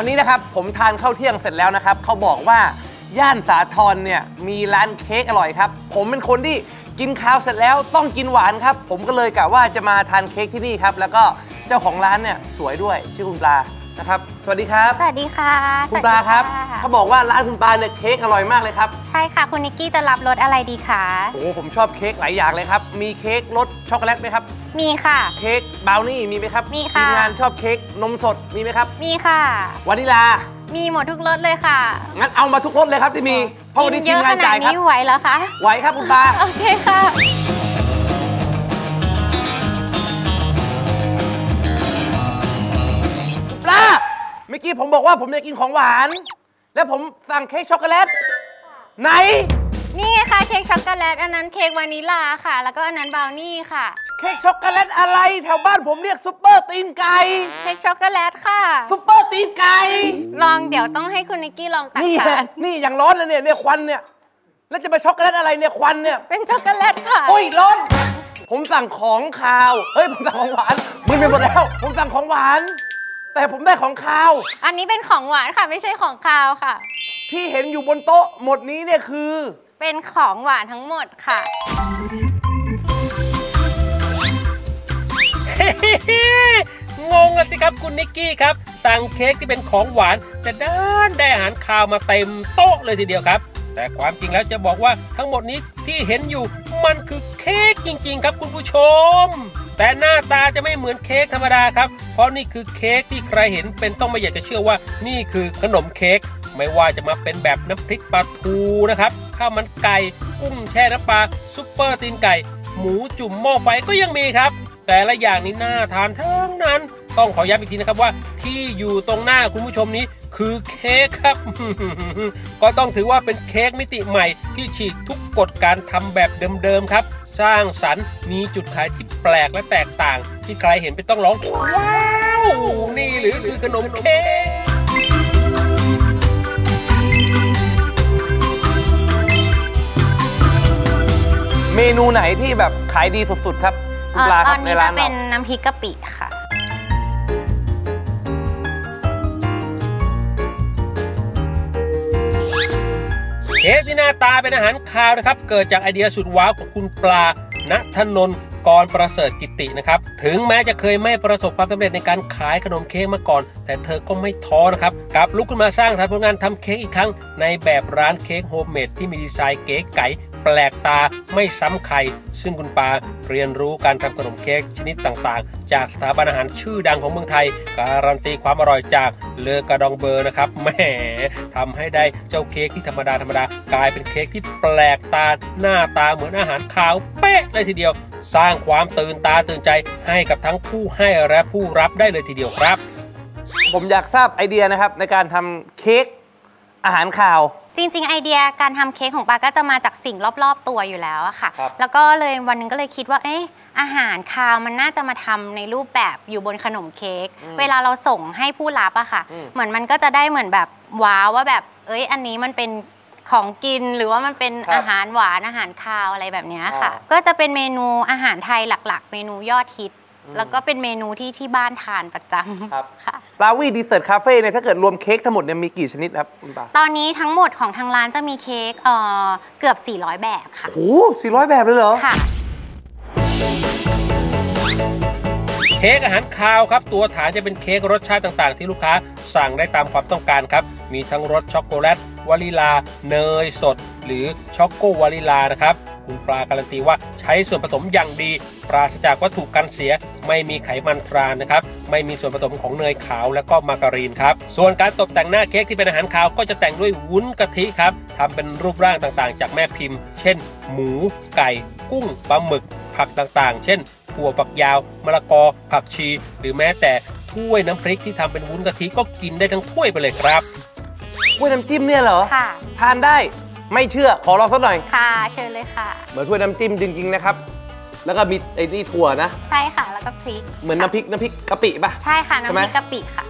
วันนี้นะครับผมทานข้าวเที่ยงเสร็จแล้วนะครับเขาบอกว่าย่านสาทรเนี่ยมีร้านเค้กอร่อยครับผมเป็นคนที่กินข้าวเสร็จแล้วต้องกินหวานครับผมก็เลยกะว่าจะมาทานเค้กที่นี่ครับแล้วก็เจ้าของร้านเนี่ยสวยด้วยชื่อคุณปลานะครับสวัสดีครับสวัสดีค่ะคุณปลาครับเขาบอกว่าร้านคุณปลาเนี่ยเค้กอร่อยมากเลยครับใช่ค่ะคุณนิกกี้จะรับรสอะไรดีคะโอ้ผมชอบเค้กหลายอย่างเลยครับมีเค้กรสช็อกโกแลตไหมครับมีค่ะเค้กบราวนี่มีไหมครับมีค่ะทีมงานชอบเค้กนมสดมีไหมครับมีค่ะวานิลามีหมดทุกรสเลยค่ะงั้นเอามาทุกรสเลยครับที่มีเพราะวันนี้ทีมงานจ่ายครับไหวเหรอคะไหวครับคุณปลาโอเคค่ะปลาเมื่อกี้ผมบอกว่าผมจะกินของหวานแล้วผมสั่งเค้กช็อกโกแลตไหนนี่ไงค่ะเค้กช็อกโกแลตอันนั้นเค้กวานิลาค่ะแล้วก็อันนั้นบราวนี่ค่ะเค้กช็อกโกแลตอะไรแถวบ้านผมเรียกซุปเปอร์ตีนไก่เค้กช็อกโกแลตค่ะซุปเปอร์ตีนไก่ลองเดี๋ยวต้องให้คุณนิกกี้ลองตักทานนี่อย่างร้อนเลยเนี่ยควันเนี่ยแล้วจะมาช็อกโกแลตอะไรเนี่ยควันเนี่ยเป็นช็อกโกแลตค่ะโอ้ยร้อนผมสั่งของคาวเฮ้ยผมสั่งของหวานมึนไปหมดแล้วผมสั่งของหวานแต่ผมได้ของคาวอันนี้เป็นของหวานค่ะไม่ใช่ของคาวค่ะที่เห็นอยู่บนโต๊ะหมดนี้เนี่ยคือเป็นของหวานทั้งหมดค่ะงงสิครับคุณนิกกี้ครับสั่งเค้กที่เป็นของหวานแต่ด้านได้อาหารคาวมาเต็มโต๊ะเลยทีเดียวครับแต่ความจริงแล้วจะบอกว่าทั้งหมดนี้ที่เห็นอยู่มันคือเค้กจริงๆครับคุณผู้ชมแต่หน้าตาจะไม่เหมือนเค้กธรรมดาครับเพราะนี่คือเค้กที่ใครเห็นเป็นต้องไม่อยากจะเชื่อว่านี่คือขนมเค้กไม่ว่าจะมาเป็นแบบน้ำพริกปลาทูนะครับข้าวมันไก่กุ้งแช่น้ำปลาซุปเปอร์ตีนไก่หมูจุ่มหม้อไฟก็ยังมีครับแต่ละอย่างนี้น่าทานทั้งนั้นต้องขอย้ำอีกทีนะครับว่าที่อยู่ตรงหน้าคุณผู้ชมนี้คือเค้กครับ ก็ต้องถือว่าเป็นเค้กมิติใหม่ที่ฉีกทุกกฎการทำแบบเดิมๆครับสร้างสรรค์มีจุดขายที่แปลกและแตกต่างที่ใครเห็นเป็นต้องร้องว้าวนี่หรือคือขนมเค้กเมนูไหนที่แบบขายดีสุดๆครับตอนนี้จะเป็นน้ำพริกกะปิค่ะเค้กที่หน้าตาเป็นอาหารคาวนะครับเกิดจากไอเดียสุดว้าวของคุณปลาณธนนท์ กรประเสริฐกิตินะครับถึงแม้จะเคยไม่ประสบความสำเร็จในการขายขนมเค้กมาก่อนแต่เธอก็ไม่ท้อนะครับกลับลุกขึ้นมาสร้างสรรค์ผลงานทำเค้กอีกครั้งในแบบร้านเค้กโฮมเมดที่มีดีไซน์เก๋ไก๋แปลกตาไม่ซ้ำใครซึ่งคุณปาเรียนรู้การทำขนมเค้กชนิดต่างๆจากสถาบันอาหารชื่อดังของเมืองไทยการันตีความอร่อยจากเลอกระดองเบอร์นะครับแหมทำให้ได้เจ้าเค้กที่ธรรมดากลายเป็นเค้กที่แปลกตาหน้าตาเหมือนอาหารคาวเป๊ะเลยทีเดียวสร้างความตื่นตาตื่นใจให้กับทั้งผู้ให้และผู้รับได้เลยทีเดียวครับผมอยากทราบไอเดียนะครับในการทำเค้กอาหารคาวจริงๆไอเดียการทำเค้กของปาก็จะมาจากสิ่งรอบๆตัวอยู่แล้วอะค่ะแล้วก็เลยวันนึงก็เลยคิดว่าอาหารคาวมันน่าจะมาทำในรูปแบบอยู่บนขนมเค้กเวลาเราส่งให้ผู้รับอะค่ะเหมือนมันก็จะได้เหมือนแบบว้าวว่าแบบอันนี้มันเป็นของกินหรือว่ามันเป็นอาหารหวานอาหารคาวอะไรแบบนี้ค่ะก็จะเป็นเมนูอาหารไทยหลักๆเมนูยอดฮิตแล้วก็เป็นเมนูที่บ้านทานประจำครับค่ะลาวีดีเซอร์ทคาเฟ่เนี่ยถ้าเกิดรวมเค้กทั้งหมดเนี่ยมีกี่ชนิดครับคุณปาตอนนี้ทั้งหมดของทางร้านจะมีเค้กเกือบ400แบบค่ะโอ้400แบบเลยเหรอค่ะเค้กอาหารคาวครับตัวฐานจะเป็นเค้กรสชาติต่างๆที่ลูกค้าสั่งได้ตามความต้องการครับมีทั้งรสช็อกโกแลตวานิลาเนยสดหรือช็อกโกวานิลานะครับคุณปลาการันตีว่าใช้ส่วนผสมอย่างดีปราศจากวัตถุกันเสียไม่มีไขมันทรานนะครับไม่มีส่วนผสมของเนยขาวและก็มาการีนครับส่วนการตกแต่งหน้าเค้กที่เป็นอาหารคาวก็จะแต่งด้วยวุ้นกะทิครับทำเป็นรูปร่างต่างๆจากแม่พิมพ์เช่นหมูไก่กุ้งปลาหมึกผักต่างๆเช่นถั่วฝักยาวมะละกอผักชีหรือแม้แต่ถ้วยน้ำพริกที่ทำเป็นวุ้นกะทิก็กินได้ทั้งถ้วยไปเลยครับถ้วยน้ำจิ้มเนี่ยเหรอทานได้ไม่เชื่อขอลองสักหน่อยค่ะเชิญเลยค่ะเหมือนถ้วยน้ำจิ้มจริงๆนะครับแล้วก็มีไอ้นี่ถั่วนะใช่ค่ะแล้วก็พริกเหมือนน้ำพริกกะปิป่ะใช่ค่ะน้ำพริกกะปิค่ะ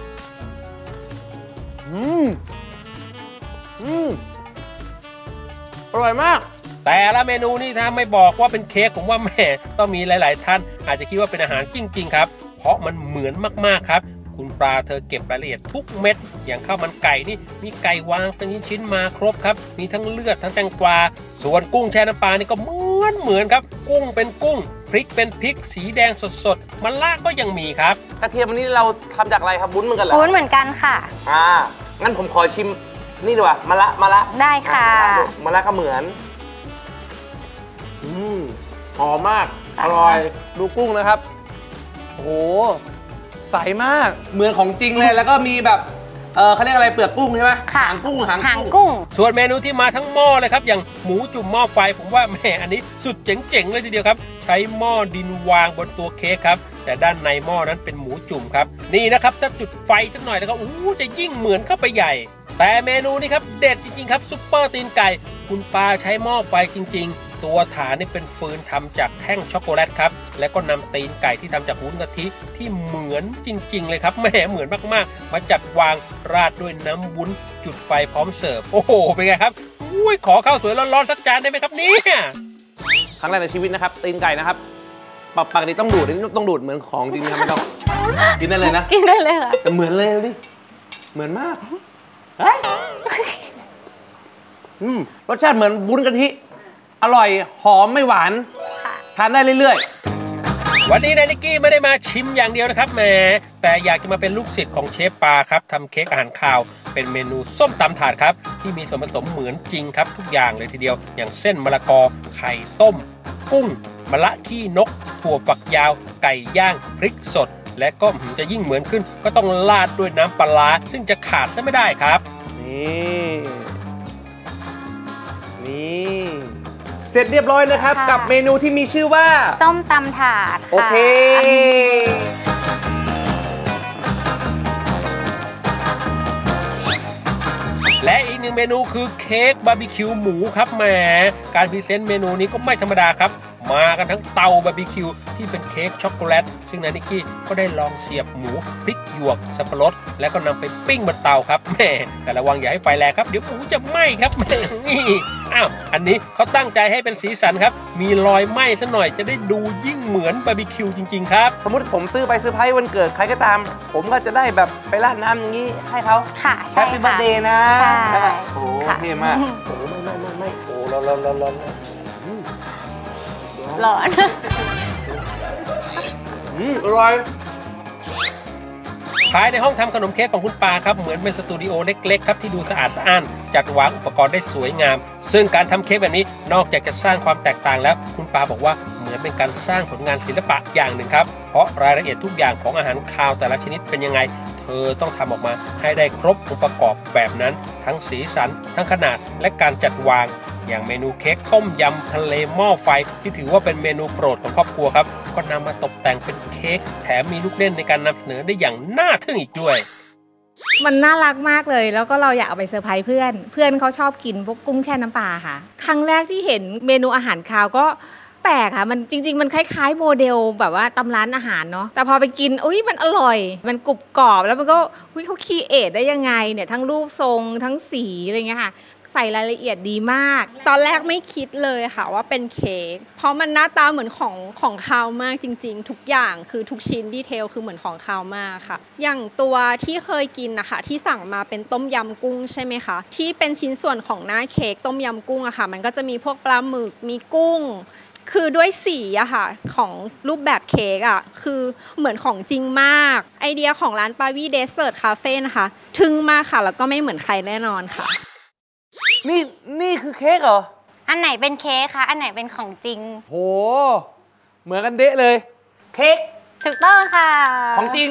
อร่อยมากแต่ละเมนูนี่ถ้าไม่บอกว่าเป็นเค้กผมว่าแม่ต้องมีหลายๆท่านอาจจะคิดว่าเป็นอาหารจริงๆครับเพราะมันเหมือนมากๆครับคุณปลาเธอเก็บรายละเอียดทุกเม็ดจ อย่างข้าวมันไก่นี่มีไก่วางเป็นชิ้นมาครบครับมีทั้งเลือดทั้งแตงกวาส่วนกุ้งแช่น้ำปลานี่ก็เหมือนครับกุ้งเป็นกุ้งพริกเป็นพริกสีแดงสดๆมันล่าก็ยังมีครับกระเทียมวันนี้เราทำจากอะไรครับวุ้นเหมือนกันเหรอวุ้นเหมือนกันค่ะงั้นผมขอชิมนี่ดีกว่ามะละได้ค่ะมะละก็เหมือนหอมมากอร่อยดูกุ้งนะครับโอ้โหใสมากเหมือนของจริงเลยแล้วก็มีแบบเขาเรียกอะไรเปลือกกุ้งใช่ไหมหางกุ้งส่วนเมนูที่มาทั้งหม้อเลยครับอย่างหมูจุ่มหม้อไฟผมว่าแหมอันนี้สุดเจ๋งๆเลยทีเดียวครับใช้หม้อดินวางบนตัวเค้กครับแต่ด้านในหม้อนั้นเป็นหมูจุ่มครับนี่นะครับถ้าจุดไฟสักหน่อยแล้วก็จะยิ่งเหมือนเข้าไปใหญ่แต่เมนูนี้ครับเด็ดจริงๆครับซุปเปอร์ตีนไก่คุณปาใช้หม้อไฟจริงๆตัวฐานนี่เป็นฟืนทำจากแท่งช็อกโกแลตครับแล้วก็นำตีนไก่ที่ทำจากวุ้นกะทิที่เหมือนจริงๆเลยครับแหมเหมือนมากๆมาจัดวางราดด้วยน้ำวุ้นจุดไฟพร้อมเสิร์ฟโอ้โหเป็นไงครับอุ้ยขอข้าวสวยร้อนๆสักจานได้ไหมครับเนี่ยครั้งแรกในชีวิตนะครับตีนไก่นะครับปากนี้ต้องดูดเหมือนของจริงครับไม่ต้องกินได้เลยนะกินได้เลยค่ะเหมือนเลยดิเหมือนมากรสชาติเหมือนวุ้นกะทิอร่อยหอมไม่หวานทานได้เรื่อยๆวันนี้นายนิกกี้ไม่ได้มาชิมอย่างเดียวนะครับแหมแต่อยากจะมาเป็นลูกศิษย์ของเชฟปาครับทำเค้กอาหารคาวเป็นเมนูส้มตำถาดครับที่มีส่วนผสมเหมือนจริงครับทุกอย่างเลยทีเดียวอย่างเส้นมะละกอไข่ต้มกุ้งมะละขี้นกถั่วฝักยาวไก่ย่างพริกสดและก็จะยิ่งเหมือนขึ้นก็ต้องราดด้วยน้ำปลาซึ่งจะขาดไม่ได้ครับนี่เสร็จเรียบร้อยนะครับกับเมนูที่มีชื่อว่าส้มตำถาดโอเคและอีกหนึ่งเมนูคือเค้กบาร์บีคิวหมูครับแหมการพรีเซนต์เมนูนี้ก็ไม่ธรรมดาครับมากันทั้งเตาบาร์บีคิวที่เป็นเค้กช็อกโกแลตซึ่งนายนิกกี้ก็ได้ลองเสียบหมูพริกหยวกสับปะรดแล้วก็นำไปปิ้งบนเตาครับแม่แต่ระวังอย่าให้ไฟแรงครับเดี๋ยวหมูจะไหม้ครับแม่นี่อ้าวอันนี้เขาตั้งใจให้เป็นสีสันครับมีรอยไหม้ซะหน่อยจะได้ดูยิ่งเหมือนบาร์บีคิวจริงๆครับสมมติผมซื้อไปเซอร์ไพรส์วันเกิดใครก็ตามผมก็จะได้แบบไปราดน้ำอย่างนี้ให้เขาค่ะใช่ค่ะแฮปปี้เบิร์ธเดย์นะใช่โอ้เท่มากโอ้ไม่โอ้ร้อนร้อนอร่อยภายในห้องทำขนมเค้กของคุณปาครับเหมือนเป็นสตูดิโอเล็กๆครับที่ดูสะอาดสะอ้านจัดวางอุปกรณ์ได้สวยงามซึ่งการทำเค้กแบบนี้นอกจากจะสร้างความแตกต่างแล้วคุณปาบอกว่าเหมือนเป็นการสร้างผลงานศิลปะอย่างหนึ่งครับเพราะรายละเอียดทุกอย่างของอาหารคาวแต่ละชนิดเป็นยังไงเธอต้องทำออกมาให้ได้ครบองค์ประกอบแบบนั้นทั้งสีสันทั้งขนาดและการจัดวางอย่างเมนูเค้กต้มยำทะเลหม้อไฟที่ถือว่าเป็นเมนูโปรดของครอบครัวครับก็นำมาตกแต่งเป็นเค้กแถมมีลูกเล่นในการนำเสนอได้อย่างน่าทึ่งอีกด้วยมันน่ารักมากเลยแล้วก็เราอยากเอาไปเซอร์ไพรส์เพื่อนเขาชอบกินพวกกุ้งแช่น้ำปลาค่ะครั้งแรกที่เห็นเมนูอาหารคาวก็แปลกค่ะมันจริงๆมันคล้ายๆโมเดลแบบว่าตำร้านอาหารเนาะแต่พอไปกินอุ้ยมันอร่อยมันกรุบกรอบแล้วมันก็อุ้ยเขาคิดเอทได้ยังไงเนี่ยทั้งรูปทรงทั้งสีอะไรเงี้ยค่ะใส่รายละเอียดดีมากตอนแรกไม่คิดเลยค่ะว่าเป็นเค้กเพราะมันหน้าตาเหมือนของคาวมากจริงๆทุกอย่างคือทุกชิ้นดีเทลคือเหมือนของคาวมากค่ะอย่างตัวที่เคยกินนะคะที่สั่งมาเป็นต้มยำกุ้งใช่ไหมคะที่เป็นชิ้นส่วนของหน้าเค้กต้มยำกุ้งอะค่ะมันก็จะมีพวกปลาหมึกมีกุ้งคือด้วยสีอะค่ะของรูปแบบเค้กอะคือเหมือนของจริงมากไอเดียของร้านปาวีเดสเสิร์ตคาเฟ่นะคะทึ่งมากค่ะแล้วก็ไม่เหมือนใครแน่นอนค่ะนี่คือเค้กเหรออันไหนเป็นเค้กคะอันไหนเป็นของจริงโหเหมือนกันเดะเลยเค้กถูกต้องค่ะของจริง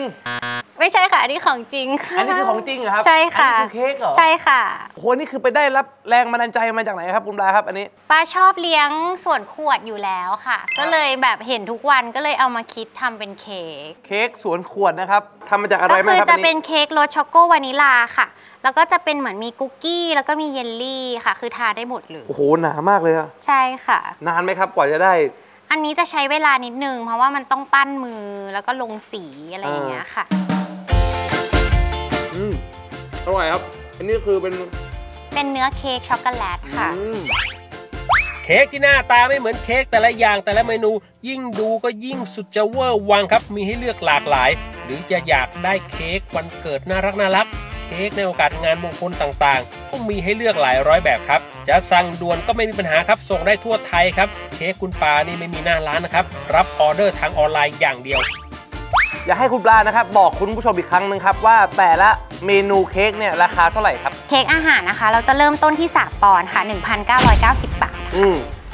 ไม่ใช่ค่ะอันนี้ของจริงค่ะอันนี้คือของจริงเหรอครับใช่ค่ะอันนี้คือเค้กเหรอใช่ค่ะโหนี่คือไปได้รับแรงบันดาลใจมาจากไหนครับคุณปลาครับอันนี้ปลาชอบเลี้ยงส่วนขวดอยู่แล้วค่ะก็เลยแบบเห็นทุกวันก็เลยเอามาคิดทำเป็นเค้กสวนขวดนะครับทำมาจากอะไรบ้างครับก็คือจะเป็นเค้กรสช็อกโกวานิลาค่ะแล้วก็จะเป็นเหมือนมีคุกกี้แล้วก็มีเยลลี่ค่ะคือทาได้หมดเลยโอ้โหหนามากเลยอะใช่ค่ะนานไหมครับกว่าจะได้อันนี้จะใช้เวลานิดนึงเพราะว่ามันต้องปั้นมือแล้วก็ลงสีอะไรอย่างเงี้ยค่ะอร่อยครับอันนี้คือเป็นเนื้อเค้กช็อกโกแลตค่ะเค้กที่หน้าตาไม่เหมือนเค้กแต่ละอย่างแต่ละเมนูยิ่งดูก็ยิ่งสุดจะเวอร์วังครับมีให้เลือกหลากหลายหรือจะอยากได้เค้กวันเกิดน่ารัก ค้กในโอกาสงานมงคลต่างๆก็มีให้เลือกหลายร้อยแบบครับจะสั่งด่วนก็ไม่มีปัญหาครับส่งได้ทั่วไทยครับเค้กคุณปลานี่ไม่มีหน้าร้านนะครับรับออเดอร์ทางออนไลน์อย่างเดียวอยากให้คุณปลานะครับบอกคุณผู้ชมอีกครั้งหนึ่งครับว่าแต่ละเมนูเค้กเนี่ยราคาเท่าไหร่ครับเค้กอาหารนะคะเราจะเริ่มต้นที่3ปอนด์ค่ะ 1,990 บาท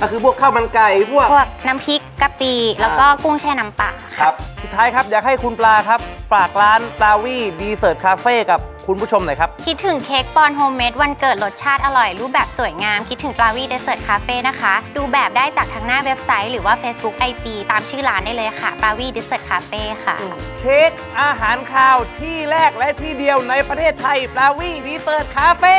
ก็คือพวกข้าวมันไก่พวกน้ำพริกกะปิแล้วก็กุ้งแช่น้ำปลาครับสุดท้ายครับอยากให้คุณปลาครับฝากร้านปลาวี่ดีเสิร์ตคาเฟ่กับคุณผู้ชมหน่อยครับคิดถึงเค้กปอนโฮมเมดวันเกิดรสชาติอร่อยรูปแบบสวยงามคิดถึงปลาวี่ดีเสิร์ตคาเฟ่นะคะดูแบบได้จากทางหน้าเว็บไซต์หรือว่า Facebook IG ตามชื่อร้านได้เลยค่ะปลาวี่ดีเสิร์ตคาเฟ่ค่ะเค้กอาหารคาวที่แรกและที่เดียวในประเทศไทยปลาวี่ดีเสิร์ตคาเฟ่